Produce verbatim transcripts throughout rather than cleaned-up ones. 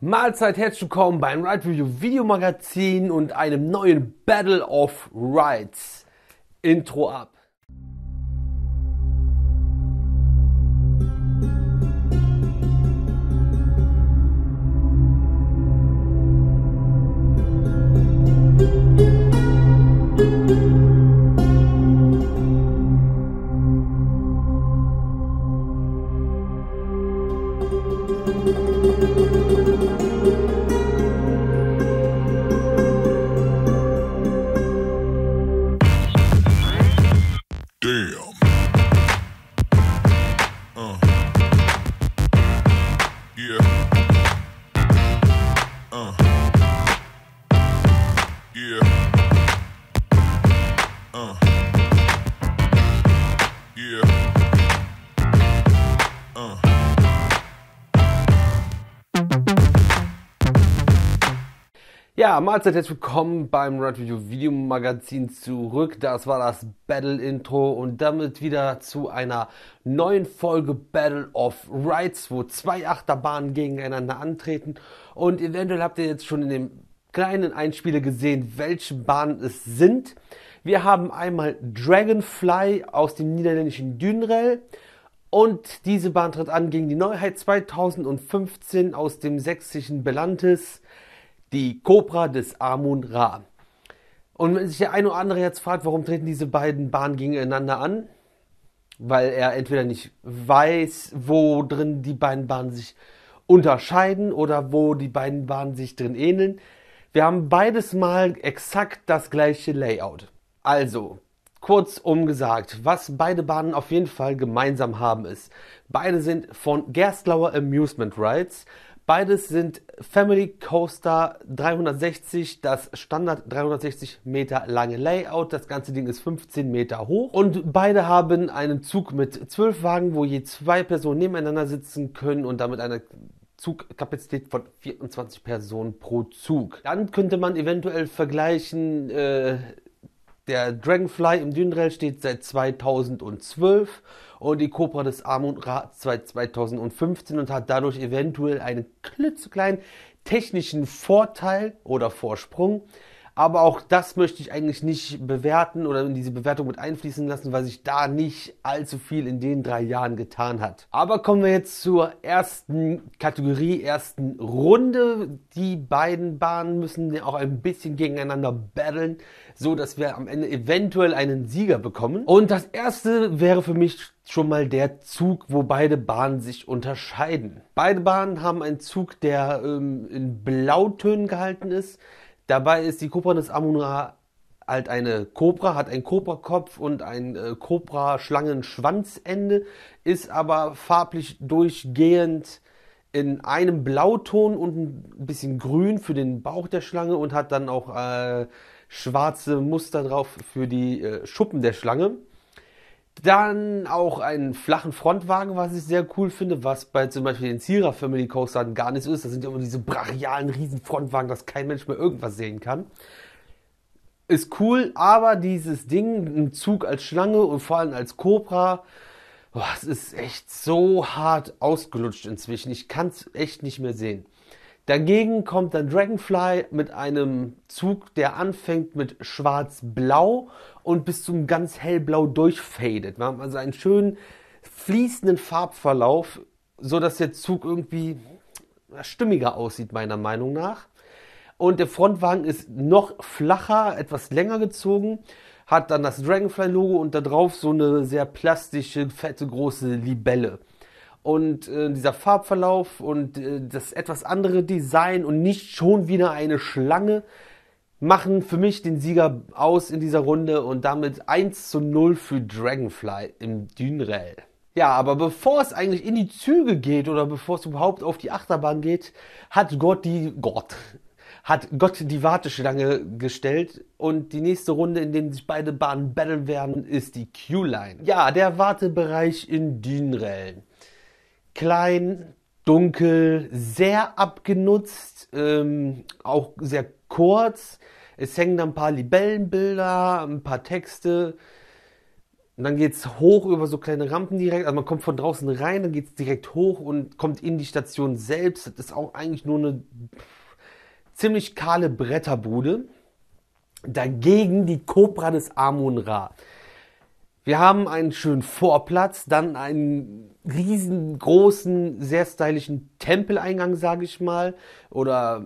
Mahlzeit, herzlich willkommen beim Ride Review Videomagazin und einem neuen Battle of Rides. Intro ab. Ja, Mahlzeit, herzlich willkommen beim Ride Review Videomagazin zurück. Das war das Battle Intro und damit wieder zu einer neuen Folge Battle of Rides, wo zwei Achterbahnen gegeneinander antreten. Und eventuell habt ihr jetzt schon in dem kleinen Einspieler gesehen, welche Bahnen es sind. Wir haben einmal Dragonfly aus dem niederländischen Duinrell. Und diese Bahn tritt an gegen die Neuheit zweitausendfünfzehn aus dem sächsischen Belantis, die Cobra des Amun-Ra. Und wenn sich der eine oder andere jetzt fragt, warum treten diese beiden Bahnen gegeneinander an? Weil er entweder nicht weiß, wo drin die beiden Bahnen sich unterscheiden oder wo die beiden Bahnen sich drin ähneln. Wir haben beides mal exakt das gleiche Layout. Also, kurzum gesagt, was beide Bahnen auf jeden Fall gemeinsam haben ist, beide sind von Gerstlauer Amusement Rides. Beides sind Family Coaster dreihundertsechzig, das Standard dreihundertsechzig Meter lange Layout. Das ganze Ding ist fünfzehn Meter hoch. Und beide haben einen Zug mit zwölf Wagen, wo je zwei Personen nebeneinander sitzen können und damit eine Zugkapazität von vierundzwanzig Personen pro Zug. Dann könnte man eventuell vergleichen, äh, der Dragonfly im Duinrell steht seit zweitausendzwölf und die Cobra des Amun-Ra seit zweitausendfünfzehn und hat dadurch eventuell einen klitzekleinen technischen Vorteil oder Vorsprung. Aber auch das möchte ich eigentlich nicht bewerten oder in diese Bewertung mit einfließen lassen, weil sich da nicht allzu viel in den drei Jahren getan hat. Aber kommen wir jetzt zur ersten Kategorie, ersten Runde. Die beiden Bahnen müssen auch ein bisschen gegeneinander battlen, so dass wir am Ende eventuell einen Sieger bekommen. Und das erste wäre für mich schon mal der Zug, wo beide Bahnen sich unterscheiden. Beide Bahnen haben einen Zug, der ähm, in Blautönen gehalten ist. Dabei ist die Cobra des Amun-Ra halt eine Cobra, hat einen Cobra-Kopf und ein äh, Cobra-Schlangenschwanzende, ist aber farblich durchgehend in einem Blauton und ein bisschen grün für den Bauch der Schlange und hat dann auch äh, schwarze Muster drauf für die äh, Schuppen der Schlange. Dann auch einen flachen Frontwagen, was ich sehr cool finde, was bei zum Beispiel den Zierer Family Coastern gar nicht so ist. Das sind ja immer diese brachialen riesen Frontwagen, dass kein Mensch mehr irgendwas sehen kann. Ist cool, aber dieses Ding, ein Zug als Schlange und vor allem als Cobra, boah, es ist echt so hart ausgelutscht inzwischen. Ich kann es echt nicht mehr sehen. Dagegen kommt dann Dragonfly mit einem Zug, der anfängt mit schwarz-blau und bis zum ganz hellblau durchfadet. Wir haben also einen schönen fließenden Farbverlauf, sodass der Zug irgendwie stimmiger aussieht, meiner Meinung nach. Und der Frontwagen ist noch flacher, etwas länger gezogen, hat dann das Dragonfly-Logo und da drauf so eine sehr plastische, fette, große Libelle. Und äh, dieser Farbverlauf und äh, das etwas andere Design und nicht schon wieder eine Schlange machen für mich den Sieger aus in dieser Runde und damit eins zu null für Dragonfly im Duinrell. Ja, aber bevor es eigentlich in die Züge geht oder bevor es überhaupt auf die Achterbahn geht, hat Gott die, Gott, hat Gott die Warteschlange gestellt. Und die nächste Runde, in der sich beide Bahnen battlen werden, ist die Queue-Line. Ja, der Wartebereich in Duinrell. Klein, dunkel, sehr abgenutzt, ähm, auch sehr kurz. Es hängen dann ein paar Libellenbilder, ein paar Texte. Und dann geht es hoch über so kleine Rampen direkt. Also man kommt von draußen rein, dann geht es direkt hoch und kommt in die Station selbst. Das ist auch eigentlich nur eine ziemlich kahle Bretterbude. Dagegen die Cobra des Amun-Ra. Wir haben einen schönen Vorplatz, dann einen riesengroßen, sehr stylischen Tempeleingang, sage ich mal. Oder,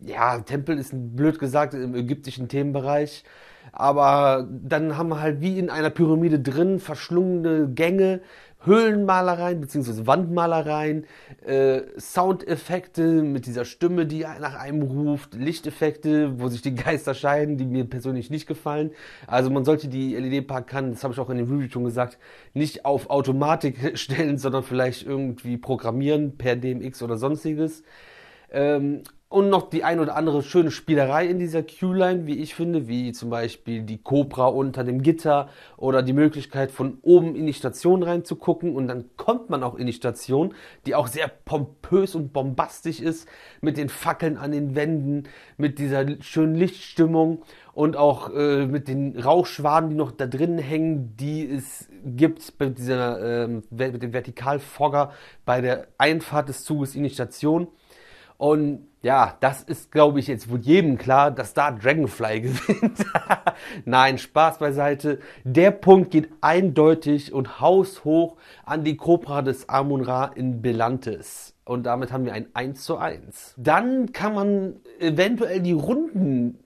ja, Tempel ist blöd gesagt im ägyptischen Themenbereich. Aber dann haben wir halt wie in einer Pyramide drin verschlungene Gänge, Höhlenmalereien bzw. Wandmalereien, äh, Soundeffekte mit dieser Stimme, die nach einem ruft, Lichteffekte, wo sich die Geister scheiden, die mir persönlich nicht gefallen. Also man sollte die L E D-Park-Kannen, das habe ich auch in dem Review schon gesagt, nicht auf Automatik stellen, sondern vielleicht irgendwie programmieren per D M X oder sonstiges. Ähm, Und noch die ein oder andere schöne Spielerei in dieser Queue-Line, wie ich finde, wie zum Beispiel die Cobra unter dem Gitter oder die Möglichkeit von oben in die Station reinzugucken. Und dann kommt man auch in die Station, die auch sehr pompös und bombastisch ist, mit den Fackeln an den Wänden, mit dieser schönen Lichtstimmung und auch äh, mit den Rauchschwaden, die noch da drin hängen, die es gibt mit, dieser, äh, mit dem Vertikalfogger bei der Einfahrt des Zuges in die Station. Und ja, das ist, glaube ich, jetzt jedem klar, dass da Dragonfly gewinnt. Nein, Spaß beiseite. Der Punkt geht eindeutig und haushoch an die Cobra des Amun-Ra in Belantis. Und damit haben wir ein eins zu eins. Dann kann man eventuell die Runden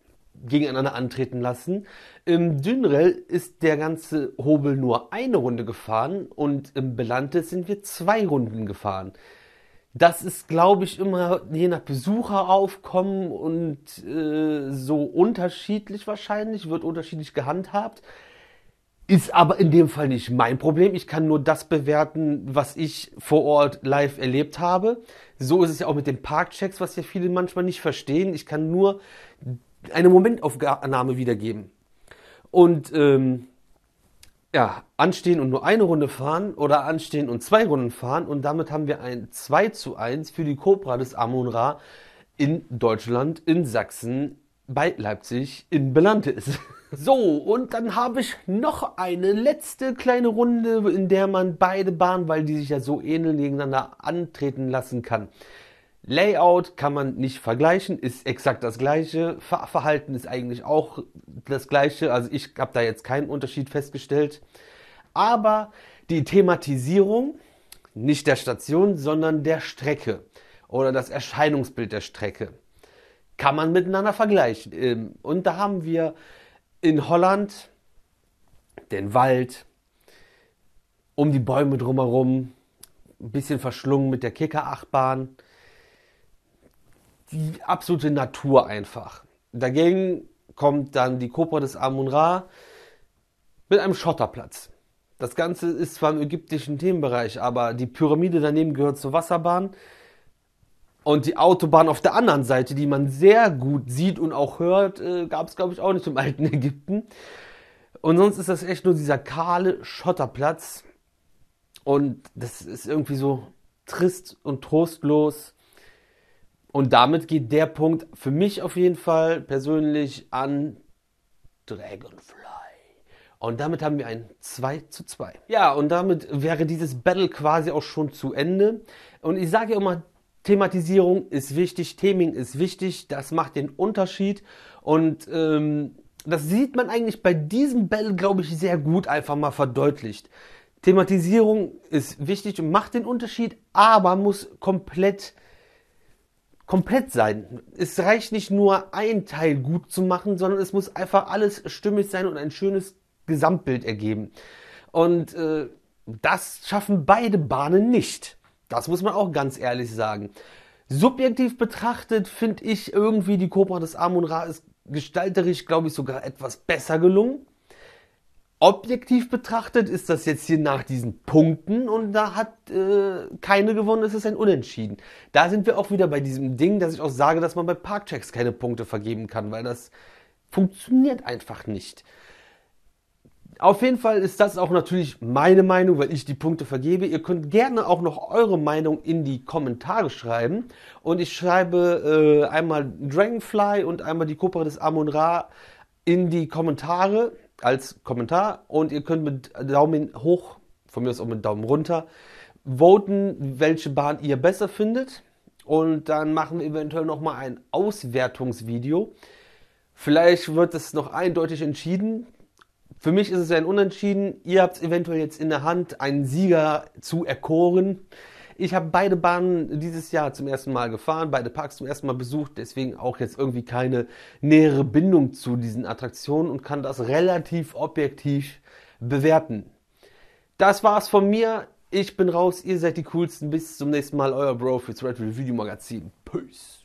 gegeneinander antreten lassen. Im Duinrell ist der ganze Hobel nur eine Runde gefahren und im Belantis sind wir zwei Runden gefahren. Das ist, glaube ich, immer je nach Besucheraufkommen und äh, so unterschiedlich wahrscheinlich, wird unterschiedlich gehandhabt. Ist aber in dem Fall nicht mein Problem. Ich kann nur das bewerten, was ich vor Ort live erlebt habe. So ist es ja auch mit den Parkchecks, was ja viele manchmal nicht verstehen. Ich kann nur eine Momentaufnahme wiedergeben. Und ähm, ja, anstehen und nur eine Runde fahren oder anstehen und zwei Runden fahren, und damit haben wir ein zwei zu eins für die Cobra des Amun-Ra in Deutschland, in Sachsen, bei Leipzig, in Belantis. So, und dann habe ich noch eine letzte kleine Runde, in der man beide Bahnen, weil die sich ja so ähneln, gegeneinander antreten lassen kann. Layout kann man nicht vergleichen, ist exakt das gleiche, Ver- Verhalten ist eigentlich auch das gleiche, also ich habe da jetzt keinen Unterschied festgestellt. Aber die Thematisierung, nicht der Station, sondern der Strecke oder das Erscheinungsbild der Strecke, kann man miteinander vergleichen. Und da haben wir in Holland den Wald, um die Bäume drumherum, ein bisschen verschlungen mit der Kicker-Achtbahn, die absolute Natur einfach. Dagegen kommt dann die Cobra des Amun-Ra mit einem Schotterplatz. Das Ganze ist zwar im ägyptischen Themenbereich, aber die Pyramide daneben gehört zur Wasserbahn und die Autobahn auf der anderen Seite, die man sehr gut sieht und auch hört, äh, gab es, glaube ich, auch nicht im alten Ägypten. Und sonst ist das echt nur dieser kahle Schotterplatz und das ist irgendwie so trist und trostlos. Und damit geht der Punkt für mich auf jeden Fall persönlich an Dragonfly. Und damit haben wir ein zwei zu zwei. Ja, und damit wäre dieses Battle quasi auch schon zu Ende. Und ich sage ja immer, Thematisierung ist wichtig, Theming ist wichtig, das macht den Unterschied. Und ähm, das sieht man eigentlich bei diesem Battle, glaube ich, sehr gut einfach mal verdeutlicht. Thematisierung ist wichtig und macht den Unterschied, aber muss komplett... komplett sein. Es reicht nicht nur ein Teil gut zu machen, sondern es muss einfach alles stimmig sein und ein schönes Gesamtbild ergeben. Und äh, das schaffen beide Bahnen nicht. Das muss man auch ganz ehrlich sagen. Subjektiv betrachtet finde ich irgendwie die Cobra des Amun-Ra ist gestalterisch, glaube ich, sogar etwas besser gelungen. Objektiv betrachtet ist das jetzt hier nach diesen Punkten und da hat äh, keine gewonnen, es ist ein Unentschieden. Da sind wir auch wieder bei diesem Ding, dass ich auch sage, dass man bei Parkchecks keine Punkte vergeben kann, weil das funktioniert einfach nicht. Auf jeden Fall ist das auch natürlich meine Meinung, weil ich die Punkte vergebe. Ihr könnt gerne auch noch eure Meinung in die Kommentare schreiben. Und ich schreibe äh, einmal Dragonfly und einmal die Cobra des Amun-Ra in die Kommentare als Kommentar. Und ihr könnt mit Daumen hoch, von mir aus auch mit Daumen runter, voten, welche Bahn ihr besser findet. Und dann machen wir eventuell nochmal ein Auswertungsvideo. Vielleicht wird es noch eindeutig entschieden. Für mich ist es ein Unentschieden. Ihr habt eventuell jetzt in der Hand, einen Sieger zu erkoren. Ich habe beide Bahnen dieses Jahr zum ersten Mal gefahren, beide Parks zum ersten Mal besucht, deswegen auch jetzt irgendwie keine nähere Bindung zu diesen Attraktionen und kann das relativ objektiv bewerten. Das war's von mir. Ich bin raus, ihr seid die Coolsten. Bis zum nächsten Mal, euer Bro fürs Ride Review Magazin. Peace.